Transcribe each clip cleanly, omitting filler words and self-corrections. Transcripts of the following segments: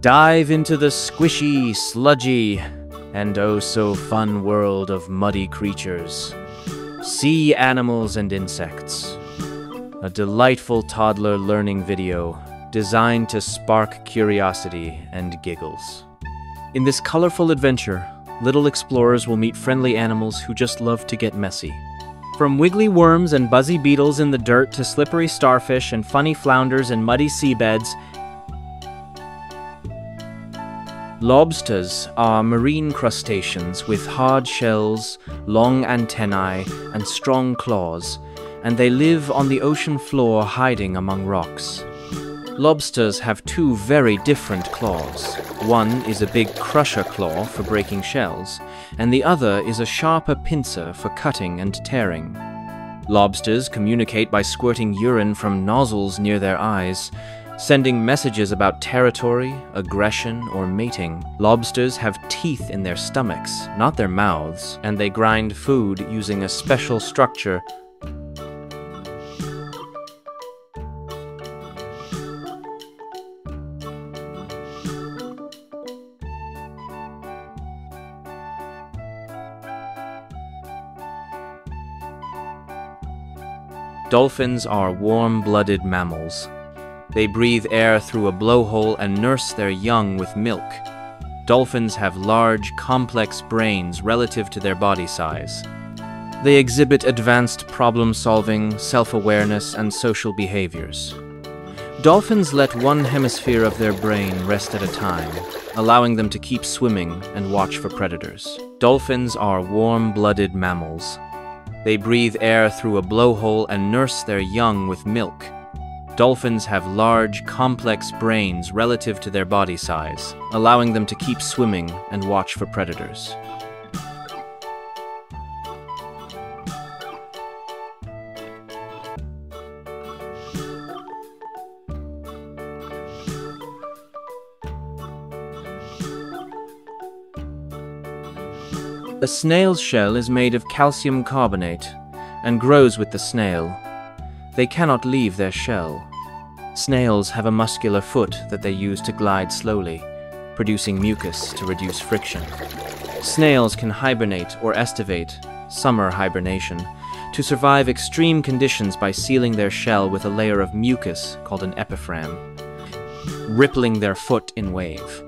Dive into the squishy, sludgy, and oh-so-fun world of muddy creatures, sea animals and insects. A delightful toddler learning video designed to spark curiosity and giggles. In this colorful adventure, little explorers will meet friendly animals who just love to get messy. From wiggly worms and buzzy beetles in the dirt to slippery starfish and funny flounders in muddy seabeds, lobsters are marine crustaceans with hard shells, long antennae, and strong claws, and they live on the ocean floor hiding among rocks. Lobsters have two very different claws. One is a big crusher claw for breaking shells, and the other is a sharper pincer for cutting and tearing. Lobsters communicate by squirting urine from nozzles near their eyes, sending messages about territory, aggression, or mating. Lobsters have teeth in their stomachs, not their mouths, and they grind food using a special structure . Dolphins are warm-blooded mammals. They breathe air through a blowhole and nurse their young with milk. Dolphins have large, complex brains relative to their body size. They exhibit advanced problem-solving, self-awareness, and social behaviors. Dolphins let one hemisphere of their brain rest at a time, allowing them to keep swimming and watch for predators. Dolphins are warm-blooded mammals. They breathe air through a blowhole and nurse their young with milk. Dolphins have large, complex brains relative to their body size, allowing them to keep swimming and watch for predators. A snail's shell is made of calcium carbonate and grows with the snail. They cannot leave their shell. Snails have a muscular foot that they use to glide slowly, producing mucus to reduce friction. Snails can hibernate or estivate, summer hibernation, to survive extreme conditions by sealing their shell with a layer of mucus called an epiphragm, rippling their foot in wave.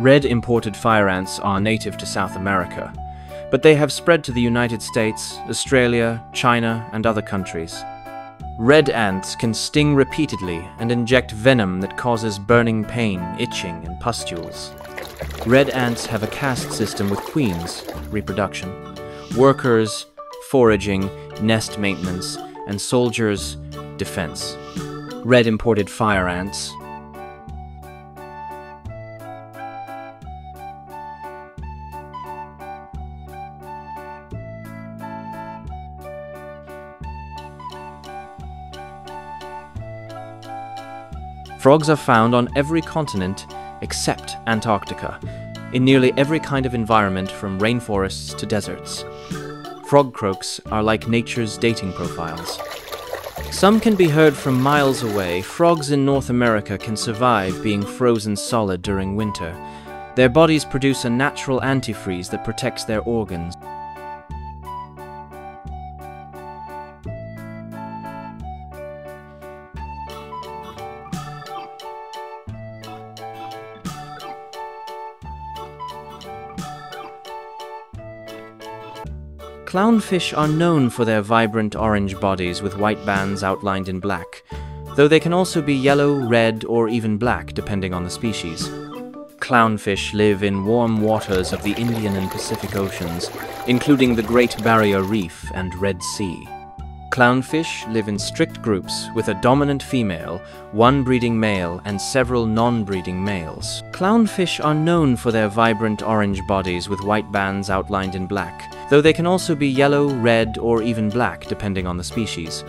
Red imported fire ants are native to South America, but they have spread to the United States, Australia, China, and other countries. Red ants can sting repeatedly and inject venom that causes burning pain, itching, and pustules. Red ants have a caste system with queens, reproduction, workers, foraging, nest maintenance, and soldiers, defense. Red imported fire ants . Frogs are found on every continent except Antarctica, in nearly every kind of environment from rainforests to deserts. Frog croaks are like nature's dating profiles. Some can be heard from miles away. Frogs in North America can survive being frozen solid during winter. Their bodies produce a natural antifreeze that protects their organs. Clownfish are known for their vibrant orange bodies with white bands outlined in black, though they can also be yellow, red, or even black depending on the species. Clownfish live in warm waters of the Indian and Pacific Oceans, including the Great Barrier Reef and Red Sea. Clownfish live in strict groups with a dominant female, one breeding male, and several non-breeding males. Clownfish are known for their vibrant orange bodies with white bands outlined in black, though they can also be yellow, red, or even black depending on the species.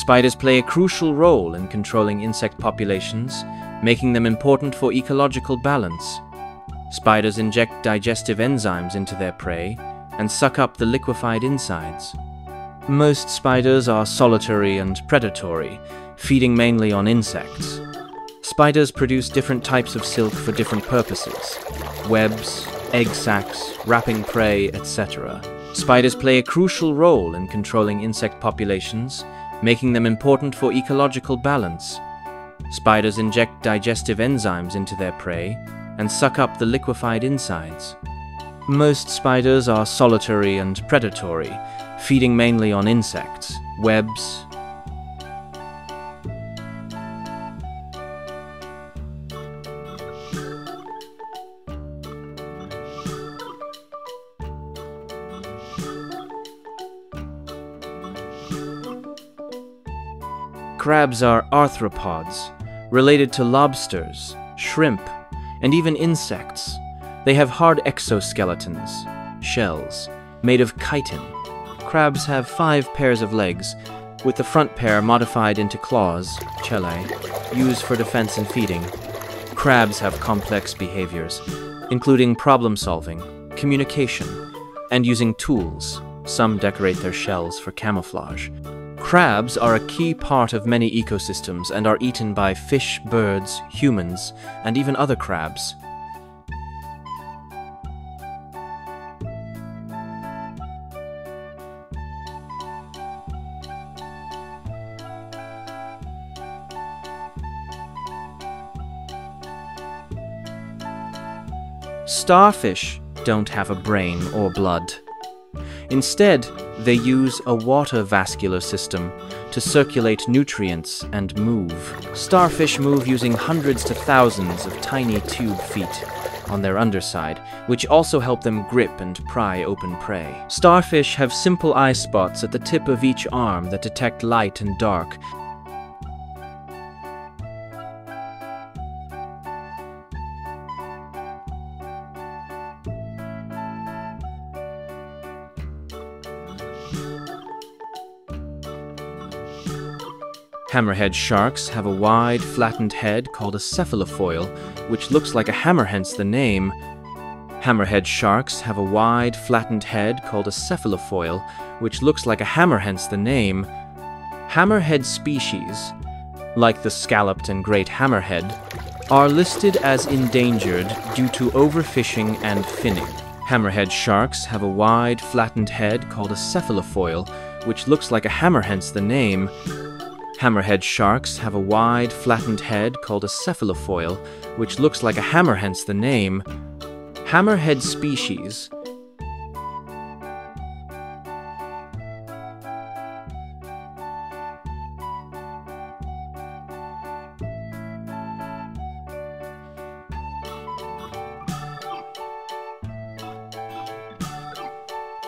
Spiders play a crucial role in controlling insect populations, making them important for ecological balance. Spiders inject digestive enzymes into their prey and suck up the liquefied insides. Most spiders are solitary and predatory, feeding mainly on insects. Spiders produce different types of silk for different purposes: webs, egg sacs, wrapping prey, etc. Spiders play a crucial role in controlling insect populations, making them important for ecological balance. Spiders inject digestive enzymes into their prey and suck up the liquefied insides. Most spiders are solitary and predatory, feeding mainly on insects, webs. Crabs are arthropods, related to lobsters, shrimp, and even insects. They have hard exoskeletons, shells, made of chitin. Crabs have 5 pairs of legs, with the front pair modified into claws, chelae, used for defense and feeding. Crabs have complex behaviors, including problem-solving, communication, and using tools. Some decorate their shells for camouflage. Crabs are a key part of many ecosystems and are eaten by fish, birds, humans, and even other crabs. Starfish don't have a brain or blood. Instead, they use a water vascular system to circulate nutrients and move. Starfish move using hundreds to thousands of tiny tube feet on their underside, which also help them grip and pry open prey. Starfish have simple eye spots at the tip of each arm that detect light and dark. Hammerhead sharks have a wide, flattened head called a cephalofoil, which looks like a hammer, hence the name. Hammerhead sharks have a wide, flattened head called a cephalofoil, which looks like a hammer, hence the name. Hammerhead species, like the scalloped and great hammerhead, are listed as endangered due to overfishing and finning. Hammerhead sharks have a wide, flattened head called a cephalofoil, which looks like a hammer, hence the name. Hammerhead sharks have a wide, flattened head called a cephalofoil, which looks like a hammer, hence the name. Hammerhead species.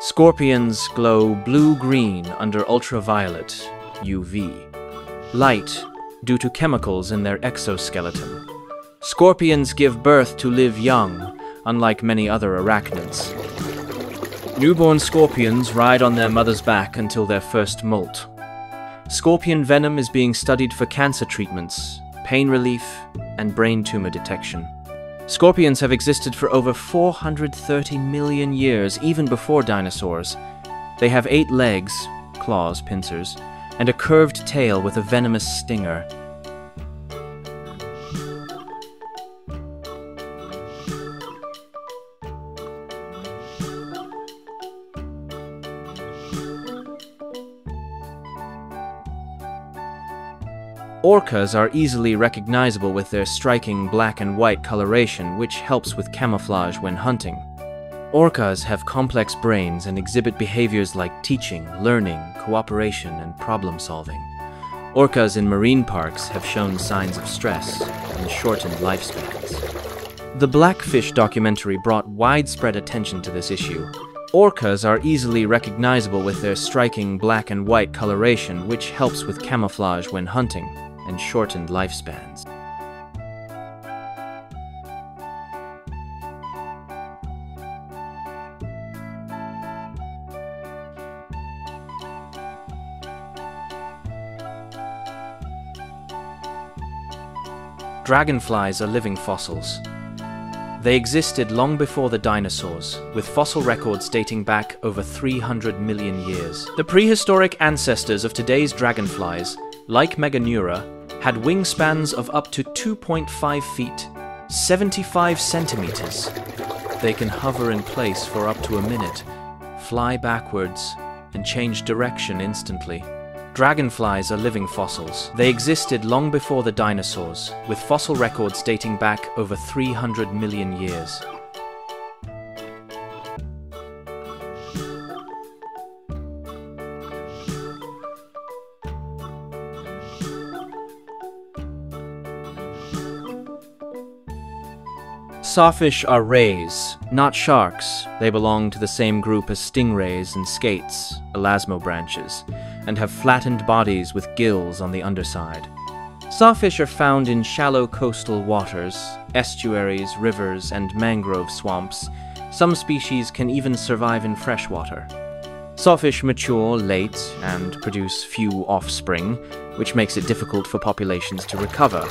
Scorpions glow blue-green under ultraviolet, UV. Light due to chemicals in their exoskeleton. Scorpions give birth to live young, unlike many other arachnids. Newborn scorpions ride on their mother's back until their first molt. Scorpion venom is being studied for cancer treatments, pain relief, and brain tumor detection. Scorpions have existed for over 430 million years, even before dinosaurs. They have 8 legs, claws, pincers, and a curved tail with a venomous stinger. Orcas are easily recognizable with their striking black and white coloration, which helps with camouflage when hunting. Orcas have complex brains and exhibit behaviors like teaching, learning, cooperation, and problem-solving. Orcas in marine parks have shown signs of stress and shortened lifespans. The Blackfish documentary brought widespread attention to this issue. Orcas are easily recognizable with their striking black and white coloration, which helps with camouflage when hunting, and shortened lifespans. Dragonflies are living fossils. They existed long before the dinosaurs, with fossil records dating back over 300 million years. The prehistoric ancestors of today's dragonflies, like Meganura, had wingspans of up to 2.5 feet, 75 centimeters. They can hover in place for up to a minute, fly backwards, and change direction instantly. Dragonflies are living fossils. They existed long before the dinosaurs, with fossil records dating back over 300 million years. Sawfish are rays, not sharks. They belong to the same group as stingrays and skates, elasmobranches, and have flattened bodies with gills on the underside. Sawfish are found in shallow coastal waters, estuaries, rivers, and mangrove swamps. Some species can even survive in freshwater. Sawfish mature late and produce few offspring, which makes it difficult for populations to recover.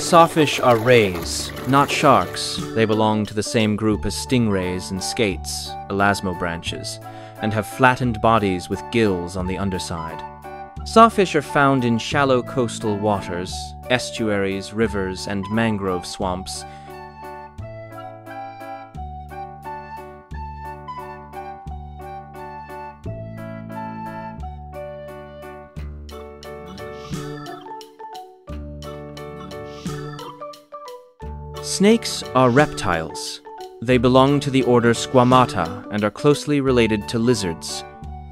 Sawfish are rays, not sharks. They belong to the same group as stingrays and skates, elasmobranches, and have flattened bodies with gills on the underside. Sawfish are found in shallow coastal waters, estuaries, rivers, and mangrove swamps. Snakes are reptiles. They belong to the order Squamata and are closely related to lizards.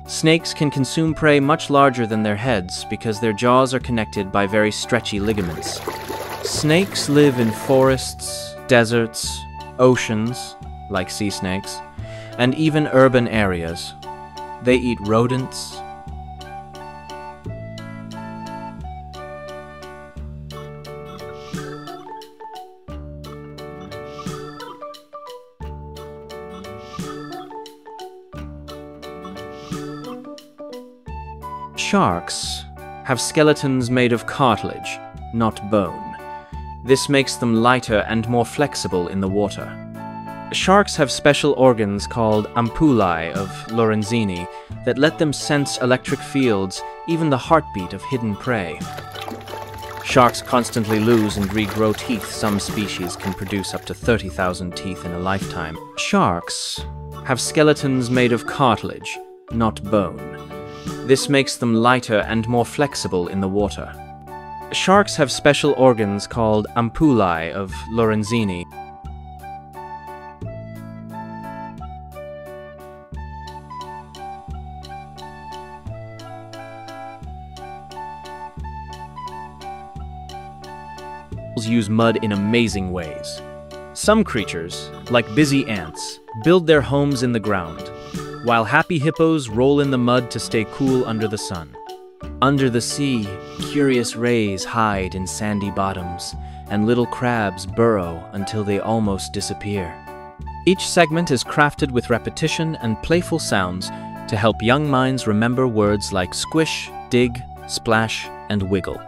Snakes can consume prey much larger than their heads because their jaws are connected by very stretchy ligaments. Snakes live in forests, deserts, oceans, like sea snakes, and even urban areas. They eat rodents, sharks have skeletons made of cartilage, not bone. This makes them lighter and more flexible in the water. Sharks have special organs called ampulla of Lorenzini that let them sense electric fields, even the heartbeat of hidden prey. Sharks constantly lose and regrow teeth. Some species can produce up to 30,000 teeth in a lifetime. Sharks have skeletons made of cartilage, not bone. This makes them lighter and more flexible in the water. Sharks have special organs called ampullae of Lorenzini. Sharks use mud in amazing ways. Some creatures, like busy ants, build their homes in the ground, while happy hippos roll in the mud to stay cool under the sun. Under the sea, curious rays hide in sandy bottoms, and little crabs burrow until they almost disappear. Each segment is crafted with repetition and playful sounds to help young minds remember words like squish, dig, splash, and wiggle.